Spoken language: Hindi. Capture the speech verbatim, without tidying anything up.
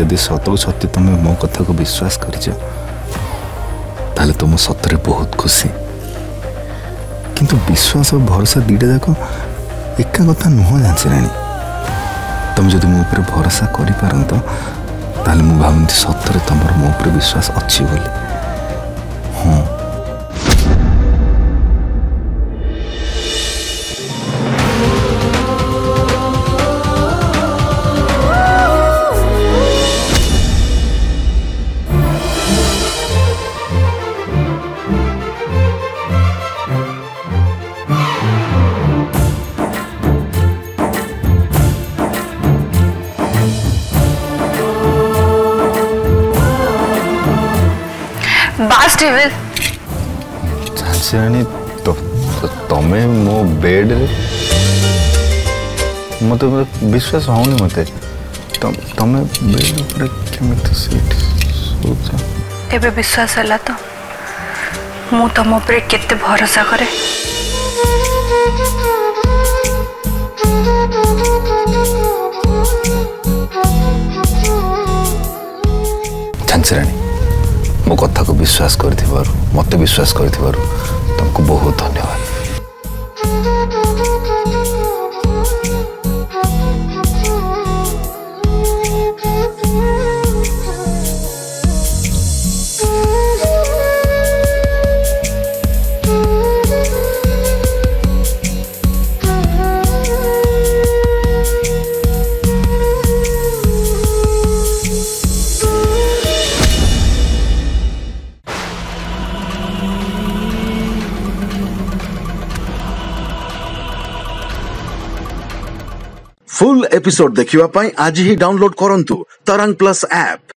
जदि सतु सत्य तुम्हें मो कथा को विश्वास कर तुम सतरे बहुत खुशी किंतु विश्वास और भरोसा दुटा जाक एका कथा नुह जानी तुम जब मो उपर भरोसा कर सतरे तुम मो उपर विश्वास अच्छी बोली हाँ तो तमें मो बेड मत विश्वास होनी मत तमें बेड ऊपर केमिति सीट सोचा तेरे विश्वास हला तो मु तुम ऊपर केते भरोसा करे छानसरानी मो कथा को विश्वास कर मत विश्वास कर तुमको बहुत धन्यवाद। फुल एपिसोड देखिवा पाई आज ही डाउनलोड करंतु तरंग प्लस ऐप।